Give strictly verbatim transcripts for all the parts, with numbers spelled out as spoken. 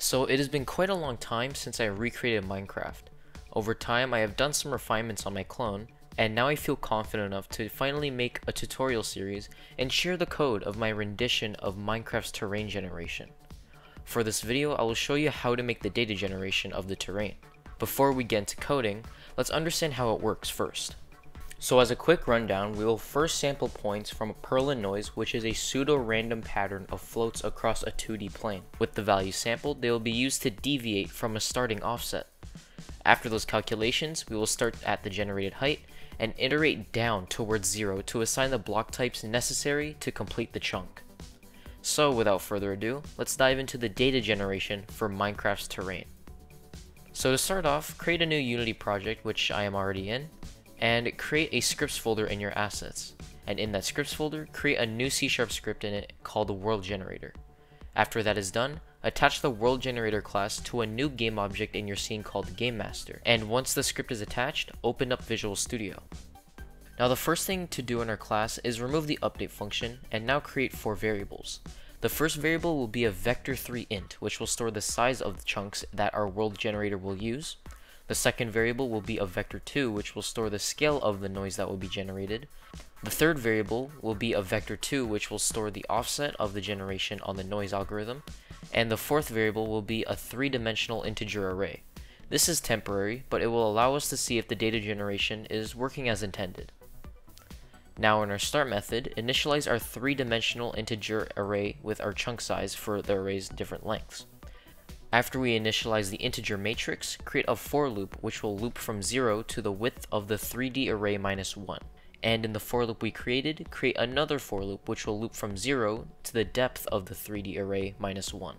So it has been quite a long time since I recreated Minecraft. Over time I have done some refinements on my clone, and now I feel confident enough to finally make a tutorial series and share the code of my rendition of Minecraft's terrain generation. For this video, I will show you how to make the data generation of the terrain. Before we get into coding, let's understand how it works first. So as a quick rundown, we will first sample points from a Perlin noise, which is a pseudo-random pattern of floats across a two D plane. With the values sampled, they will be used to deviate from a starting offset. After those calculations, we will start at the generated height and iterate down towards zero to assign the block types necessary to complete the chunk. So without further ado, let's dive into the data generation for Minecraft's terrain. So to start off, create a new Unity project, which I am already in, and create a scripts folder in your assets. And in that scripts folder, create a new C sharp script in it called the WorldGenerator. After that is done, attach the WorldGenerator class to a new game object in your scene called Game Master. And once the script is attached, open up Visual Studio. Now the first thing to do in our class is remove the update function and now create four variables. The first variable will be a Vector three int, which will store the size of the chunks that our WorldGenerator will use. The second variable will be a Vector two, which will store the scale of the noise that will be generated. The third variable will be a Vector two, which will store the offset of the generation on the noise algorithm. And the fourth variable will be a three-dimensional integer array. This is temporary, but it will allow us to see if the data generation is working as intended. Now in our start method, initialize our three-dimensional integer array with our chunk size for the array's different lengths. After we initialize the integer matrix, create a for loop which will loop from zero to the width of the three D array minus one. And in the for loop we created, create another for loop which will loop from zero to the depth of the three D array minus one.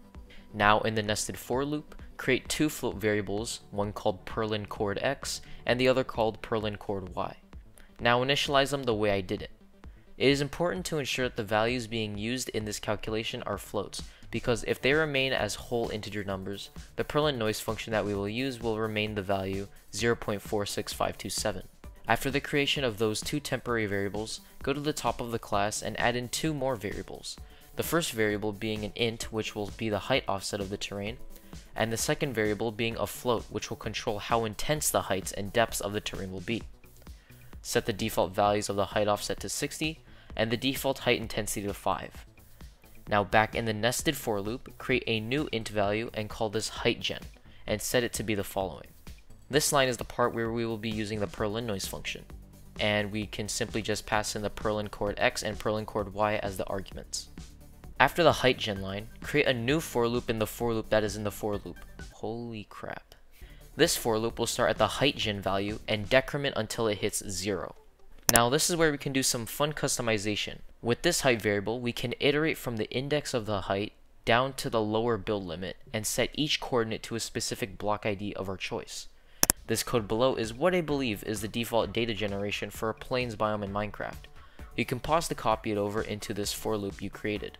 Now in the nested for loop, create two float variables, one called Perlin chord x and the other called Perlin chord y. Now initialize them the way I did it. It is important to ensure that the values being used in this calculation are floats, because if they remain as whole integer numbers, the Perlin noise function that we will use will remain the value zero point four six five two seven. After the creation of those two temporary variables, go to the top of the class and add in two more variables. The first variable being an int, which will be the height offset of the terrain, and the second variable being a float, which will control how intense the heights and depths of the terrain will be. Set the default values of the height offset to sixty, and the default height intensity to five. Now back in the nested for loop, create a new int value and call this height gen, and set it to be the following. This line is the part where we will be using the Perlin noise function, and we can simply just pass in the Perlin chord x and Perlin chord y as the arguments. After the height gen line, create a new for loop in the for loop that is in the for loop. Holy crap. This for loop will start at the height gen value and decrement until it hits zero. Now this is where we can do some fun customization. With this height variable, we can iterate from the index of the height down to the lower build limit and set each coordinate to a specific block I D of our choice. This code below is what I believe is the default data generation for a plains biome in Minecraft. You can pause to copy it over into this for loop you created.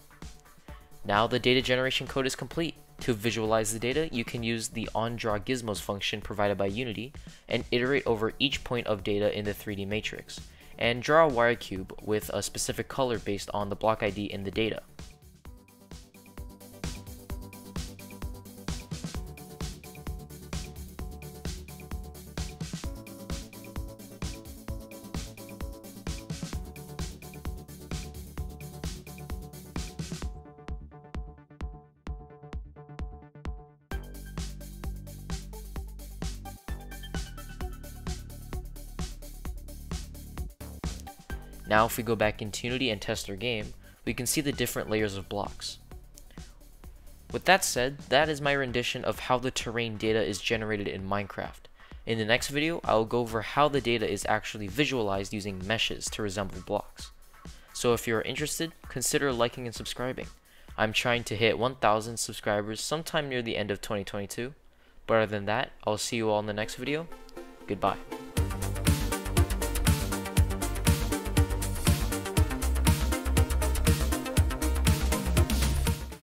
Now the data generation code is complete. To visualize the data, you can use the OnDrawGizmos function provided by Unity and iterate over each point of data in the three D matrix, and draw a wire cube with a specific color based on the block I D in the data. Now if we go back into Unity and test our game, we can see the different layers of blocks. With that said, that is my rendition of how the terrain data is generated in Minecraft. In the next video, I will go over how the data is actually visualized using meshes to resemble blocks. So if you are interested, consider liking and subscribing. I'm trying to hit one thousand subscribers sometime near the end of twenty twenty-two. But other than that, I'll see you all in the next video. Goodbye.